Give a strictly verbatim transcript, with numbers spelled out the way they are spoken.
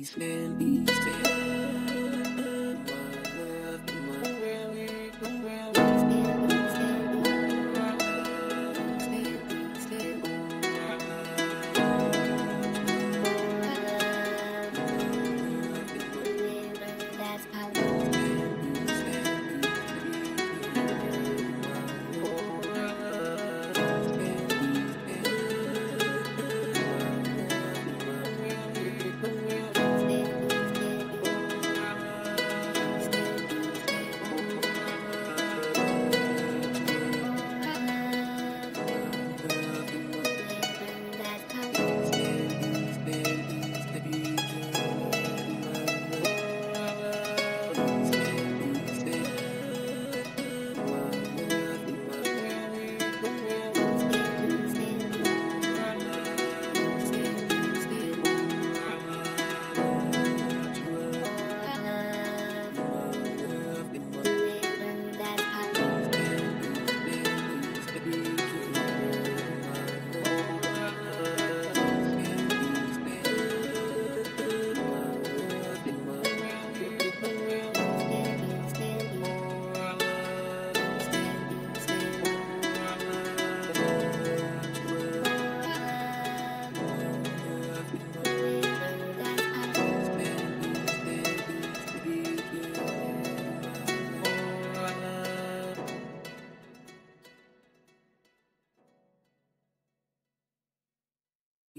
Please fail, please fail.